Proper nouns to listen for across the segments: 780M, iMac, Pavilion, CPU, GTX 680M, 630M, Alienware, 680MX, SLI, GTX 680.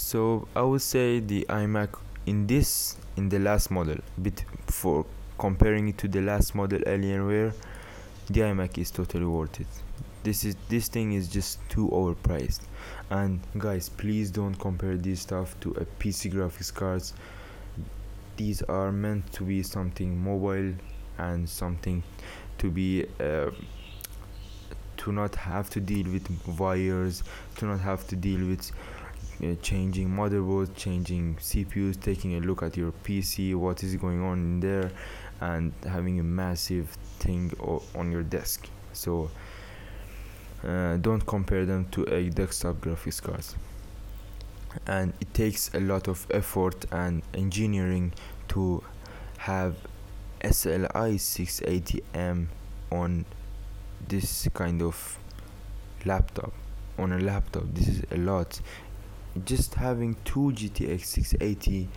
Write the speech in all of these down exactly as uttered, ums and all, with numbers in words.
So I would say the iMac in this in the last model, bit for comparing it to the last model Alienware, the iMac is totally worth it. This is this thing is just too overpriced. And guys, please don't compare this stuff to a P C graphics cards. These are meant to be something mobile and something to be uh, to not have to deal with wires, to not have to deal with uh, changing motherboards, changing C P Us, taking a look at your P C, what is going on in there, and having a massive thing o- on your desk. So Uh, don't compare them to a desktop graphics card, and it takes a lot of effort and engineering to have S L I six eighty M on this kind of laptop. On a laptop, this is a lot. Just having two G T X six eighty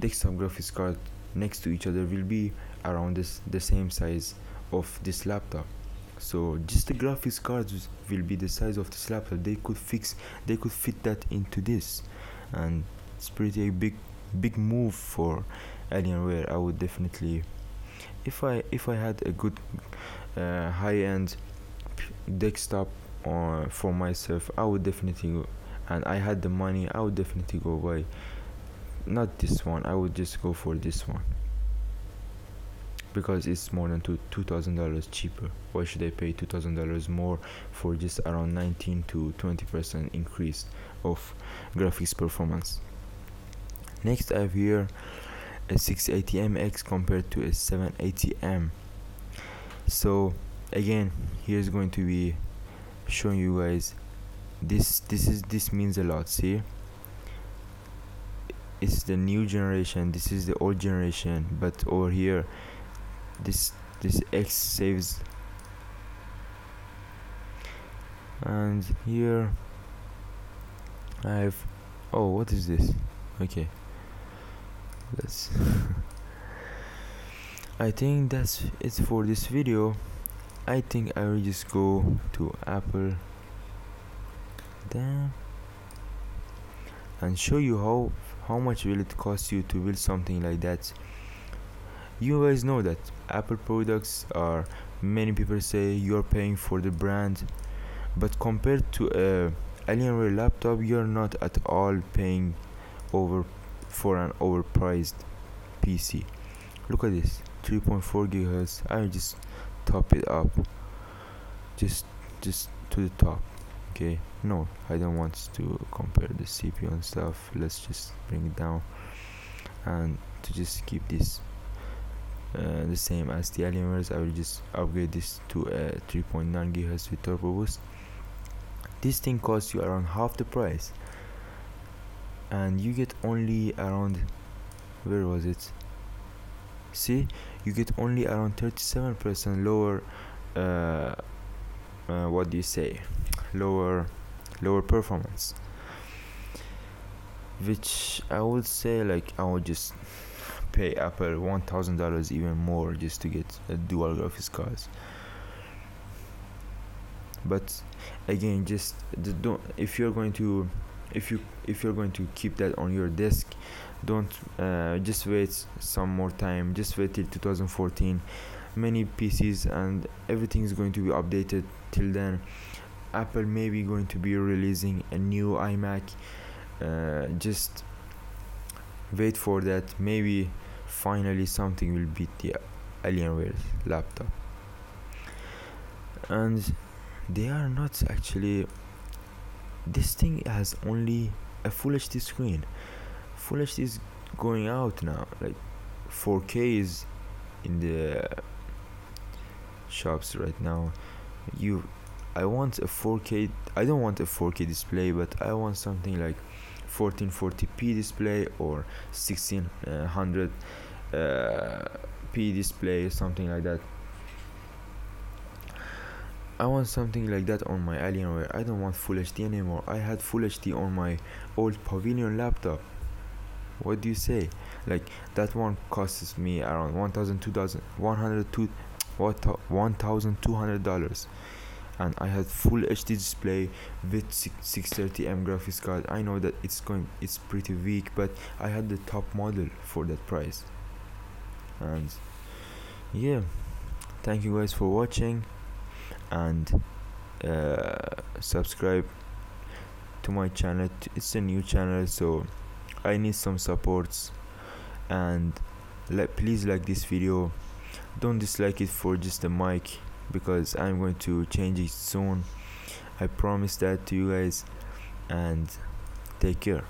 desktop graphics card next to each other will be around this, the same size of this laptop. So just the graphics cards will be the size of this laptop. They could fix, they could fit that into this, and it's pretty a big, big move for Alienware. I would definitely, if I if I had a good uh, high-end desktop uh, for myself, I would definitely go, and I had the money, I would definitely go buy. Not this one. I would just go for this one, because it's more than two thousand dollars cheaper. Why should I pay two thousand dollars more for just around nineteen to twenty percent increase of graphics performance? Next, I have here a six eighty M X compared to a seven eighty M. So again, here's going to be showing you guys this. This is this means a lot. See, it's the new generation. This is the old generation, but over here, this this X saves, and here I have, oh, what is this? Okay, let's I think that's it for this video. I think I will just go to Apple then and show you how how much will it cost you to build something like that. You guys know that Apple products are, many people say you're paying for the brand, but compared to a Alienware laptop, you're not at all paying over for an overpriced P C. Look at this, three point four gigahertz. I'll just top it up, just just to the top. Okay, no, I don't want to compare the C P U and stuff. Let's just bring it down and to just keep this Uh, the same as the Alienware's. I will just upgrade this to a uh, three point nine gigahertz with turbo boost. This thing costs you around half the price, and you get only around, where was it? See, you get only around thirty-seven percent lower. Uh, uh, what do you say? Lower, lower performance. Which I would say, like, I would just pay Apple one thousand dollars even more just to get a dual graphics cards. But again, just don't. If you're going to, if you if you're going to keep that on your desk, don't uh, just wait some more time. Just wait till two thousand fourteen. Many P Cs and everything is going to be updated till then. Apple may be going to be releasing a new iMac. Uh, just wait for that. Maybe finally something will beat the Alienware laptop, and they are not actually. This thing has only a Full H D screen. Full H D is going out now. Like four K is in the shops right now. You, I want a four K. I don't want a four K display, but I want something like fourteen forty p display or sixteen hundred uh, p display, something like that. I want something like that on my Alienware. I don't want Full H D anymore. I had Full H D on my old Pavilion laptop. What do you say? Like, that one costs me around one thousand two hundred dollars. and I had full H D display with six thirty M graphics card. I know that it's going it's pretty weak, but I had the top model for that price. And yeah, thank you guys for watching, and uh, subscribe to my channel. It's a new channel, so I need some supports, and let please like this video. Don't dislike it for just the mic, because I'm going to change it soon. I promise that to you guys, and take care.